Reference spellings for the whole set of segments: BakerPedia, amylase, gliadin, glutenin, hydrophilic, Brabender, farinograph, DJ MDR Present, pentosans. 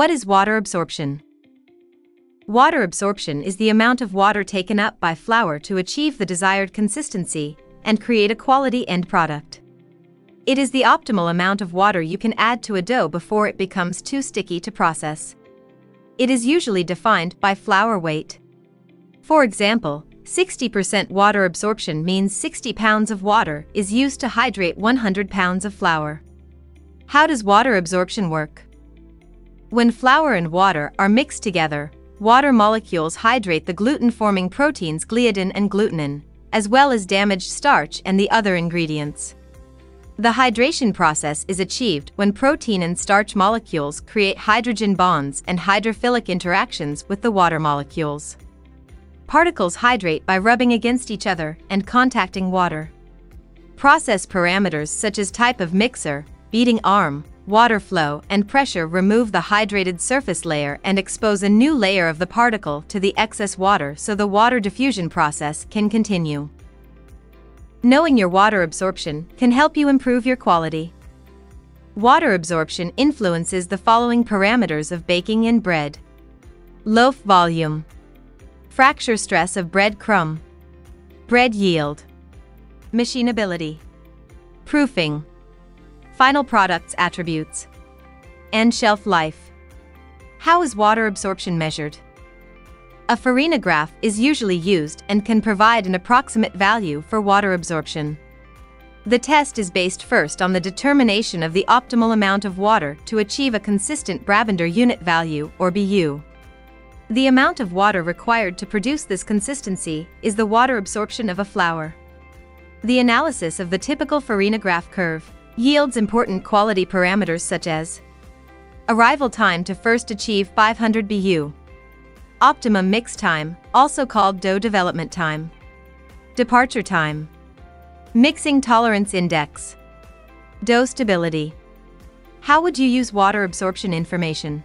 What is water absorption? Water absorption is the amount of water taken up by flour to achieve the desired consistency and create a quality end product. It is the optimal amount of water you can add to a dough before it becomes too sticky to process. It is usually defined by flour weight. For example, 60% water absorption means 60 pounds of water is used to hydrate 100 pounds of flour. How does water absorption work? When flour and water are mixed together, water molecules hydrate the gluten-forming proteins gliadin and glutenin, as well as damaged starch and the other ingredients. The hydration process is achieved when protein and starch molecules create hydrogen bonds and hydrophilic interactions with the water molecules. Particles hydrate by rubbing against each other and contacting water. Process parameters such as type of mixer, beating arm, water flow, and pressure remove the hydrated surface layer and expose a new layer of the particle to the excess water so the water diffusion process can continue. Knowing your water absorption can help you improve your quality. Water absorption influences the following parameters of baking in bread: loaf volume, fracture stress of bread crumb, bread yield, machinability, proofing, final products attributes, and shelf life. How is water absorption measured? A farinograph is usually used and can provide an approximate value for water absorption. The test is based first on the determination of the optimal amount of water to achieve a consistent Brabender unit value, or BU. The amount of water required to produce this consistency is the water absorption of a flour. The analysis of the typical farinograph curve yields important quality parameters such as arrival time to first achieve 500 BU, optimum mix time, also called dough development time, departure time, mixing tolerance index, dough stability. How would you use water absorption information?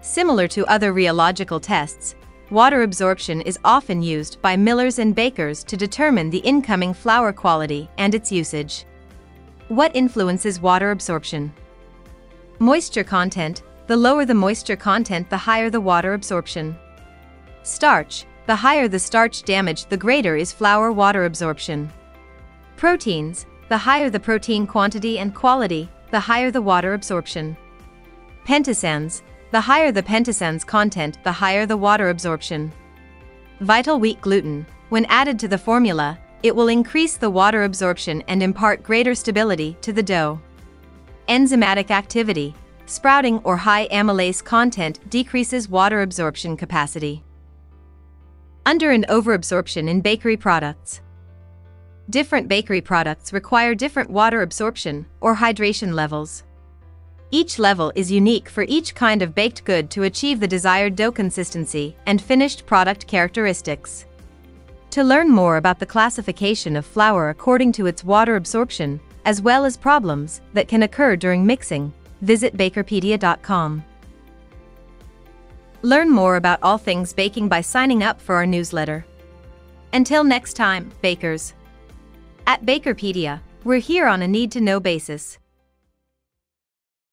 Similar to other rheological tests, water absorption is often used by millers and bakers to determine the incoming flour quality and its usage. What influences water absorption? Moisture content. The lower the moisture content, the higher the water absorption. Starch. The higher the starch damage, the greater is flour water absorption. Proteins. The higher the protein quantity and quality, the higher the water absorption. Pentosans. The higher the pentosans content, the higher the water absorption. Vital wheat gluten. When added to the formula, it will increase the water absorption and impart greater stability to the dough. Enzymatic activity. Sprouting or high amylase content decreases water absorption capacity. Under and overabsorption in bakery products. Different bakery products require different water absorption or hydration levels. Each level is unique for each kind of baked good to achieve the desired dough consistency and finished product characteristics. To learn more about the classification of flour according to its water absorption, as well as problems that can occur during mixing, visit BakerPedia.com. Learn more about all things baking by signing up for our newsletter. Until next time, bakers. At BakerPedia, we're here on a need-to-know basis.